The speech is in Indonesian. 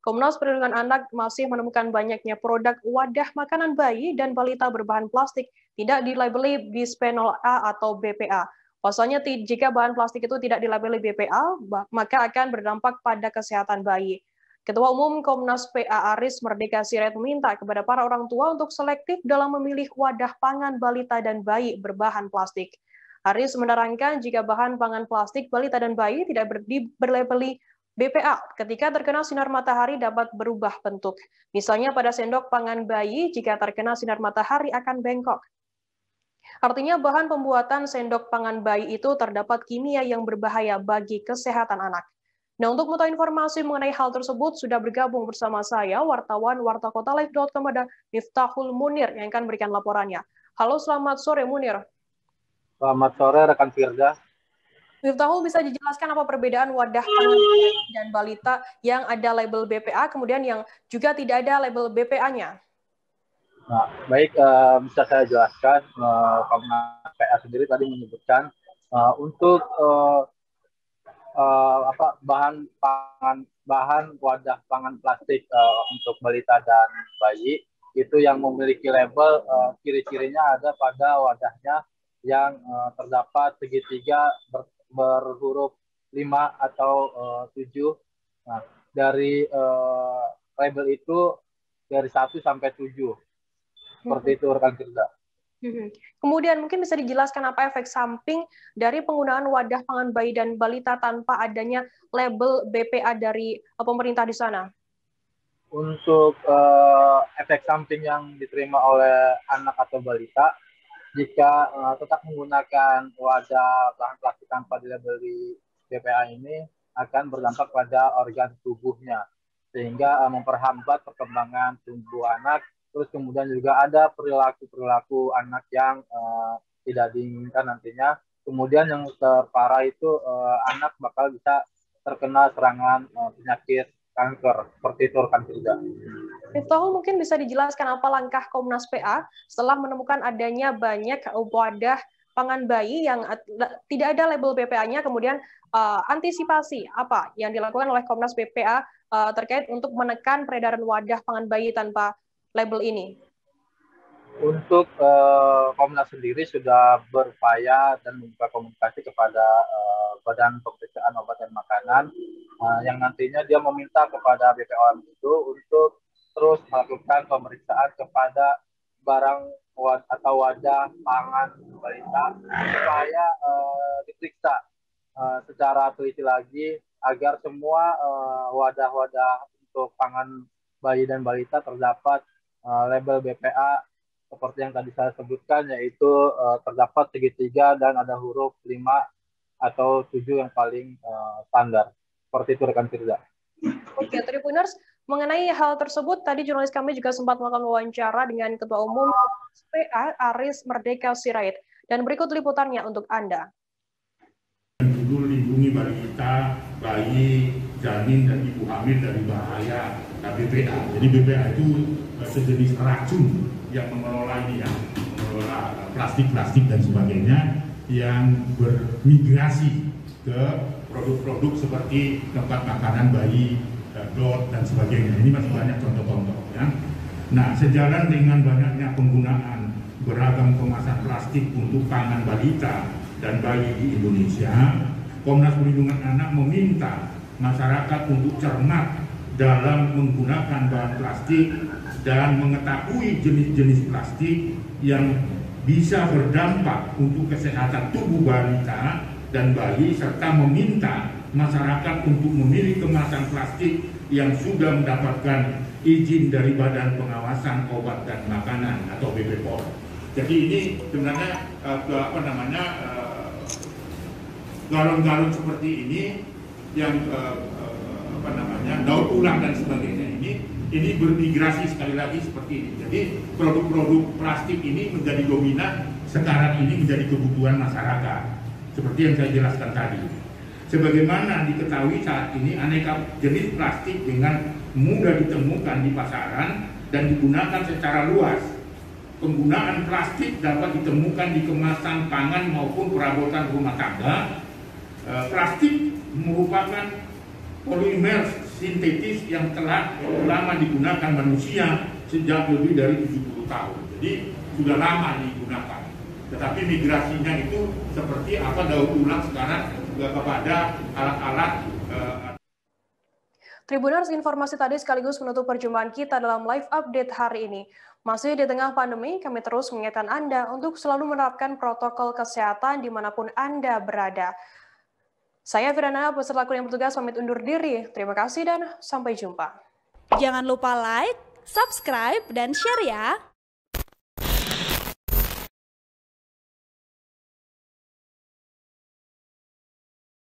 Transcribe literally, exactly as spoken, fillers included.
Komnas Perlindungan Anak masih menemukan banyaknya produk wadah makanan bayi dan balita berbahan plastik tidak dilabeli Bisphenol A atau B P A. Pasalnya, jika bahan plastik itu tidak dilabeli B P A, maka akan berdampak pada kesehatan bayi. Ketua Umum Komnas P A Arist Merdeka Sirait meminta kepada para orang tua untuk selektif dalam memilih wadah pangan balita dan bayi berbahan plastik. Arist menerangkan jika bahan pangan plastik balita dan bayi tidak dilabeli B P A ketika terkena sinar matahari dapat berubah bentuk. Misalnya pada sendok pangan bayi, jika terkena sinar matahari akan bengkok. Artinya bahan pembuatan sendok pangan bayi itu terdapat kimia yang berbahaya bagi kesehatan anak. Nah, untuk mengetahui informasi mengenai hal tersebut, sudah bergabung bersama saya, wartawan wartakota life dot com, ada Miftahul Munir yang akan berikan laporannya. Halo, selamat sore Munir. Selamat sore rekan Firda. Miftahul, bisa dijelaskan apa perbedaan wadah pangan dan balita yang ada label B P A, kemudian yang juga tidak ada label B P A-nya? Nah, baik, uh, bisa saya jelaskan. Uh, Komnas P A sendiri tadi menyebutkan uh, untuk uh, uh, apa bahan pangan, bahan wadah pangan plastik uh, untuk balita dan bayi itu yang memiliki label uh, ciri-cirinya ada pada wadahnya yang uh, terdapat segitiga ber berhuruf lima atau uh, tujuh. Nah, dari uh, label itu dari satu sampai tujuh. Seperti itu rekan kerja. Kemudian mungkin bisa dijelaskan apa efek samping dari penggunaan wadah pangan bayi dan balita tanpa adanya label B P A dari pemerintah di sana? Untuk uh, efek samping yang diterima oleh anak atau balita, jika uh, tetap menggunakan wadah bahan plastik tanpa dilabeli B P A ini akan berdampak pada organ tubuhnya, sehingga uh, memperhambat perkembangan tumbuh anak. Terus kemudian juga ada perilaku-perilaku anak yang uh, tidak diinginkan nantinya. Kemudian yang terparah itu uh, anak bakal bisa terkena serangan uh, penyakit kanker, seperti itu rekan kerja. Miftahul, mungkin bisa dijelaskan apa langkah Komnas P A setelah menemukan adanya banyak wadah pangan bayi yang tidak ada label B P A-nya, kemudian uh, antisipasi apa yang dilakukan oleh Komnas P A uh, terkait untuk menekan peredaran wadah pangan bayi tanpa label ini? Untuk uh, Komnas sendiri sudah berupaya dan membuka komunikasi kepada uh, Badan Pemeriksaan Obat dan Makanan uh, yang nantinya dia meminta kepada B P O M itu untuk terus melakukan pemeriksaan kepada barang wad atau wadah pangan balita supaya uh, diperiksa uh, secara teliti lagi agar semua wadah-wadah uh, untuk pangan bayi dan balita terdapat label B P A seperti yang tadi saya sebutkan, yaitu uh, terdapat segitiga dan ada huruf lima atau tujuh yang paling uh, standar. Seperti itu rekan Firda. Oke, Tribunnews, mengenai hal tersebut tadi jurnalis kami juga sempat melakukan wawancara dengan Ketua Umum P A Arist Merdeka Sirait dan berikut liputannya untuk Anda. Dulu lindungi balita, bayi, janin dan ibu hamil dari bahaya B P A. Jadi B P A itu sejenis racun yang mengelola ini ya, mengelola plastik-plastik dan sebagainya yang bermigrasi ke produk-produk seperti tempat makanan bayi, dot dan sebagainya. Ini masih banyak contoh-contohnya. Nah, sejalan dengan banyaknya penggunaan beragam kemasan plastik untuk pangan balita dan bayi di Indonesia, Komnas Perlindungan Anak meminta masyarakat untuk cermat dalam menggunakan bahan plastik dan mengetahui jenis-jenis plastik yang bisa berdampak untuk kesehatan tubuh balita dan bayi, serta meminta masyarakat untuk memilih kemasan plastik yang sudah mendapatkan izin dari Badan Pengawasan Obat dan Makanan atau B P O M. Jadi ini sebenarnya apa namanya galon-galon seperti ini yang apa namanya daur ulang dan sebagainya ini. Ini bermigrasi sekali lagi seperti ini. Jadi produk-produk plastik ini menjadi dominan sekarang ini menjadi kebutuhan masyarakat. Seperti yang saya jelaskan tadi. Sebagaimana diketahui saat ini aneka jenis plastik dengan mudah ditemukan di pasaran dan digunakan secara luas. Penggunaan plastik dapat ditemukan di kemasan pangan maupun perabotan rumah tangga. Plastik merupakan polimer sintetis yang telah lama digunakan manusia sejak lebih dari tujuh puluh tahun. Jadi sudah lama digunakan. Tetapi migrasinya itu seperti apa daur ulang sekarang kepada alat-alat uh, Tribunnews, informasi tadi sekaligus menutup perjumpaan kita dalam live update hari ini. Masih di tengah pandemi, kami terus mengingatkan Anda untuk selalu menerapkan protokol kesehatan dimanapun Anda berada. Saya Firana, beserta kru yang bertugas, pamit undur diri. Terima kasih dan sampai jumpa. Jangan lupa like, subscribe, dan share ya!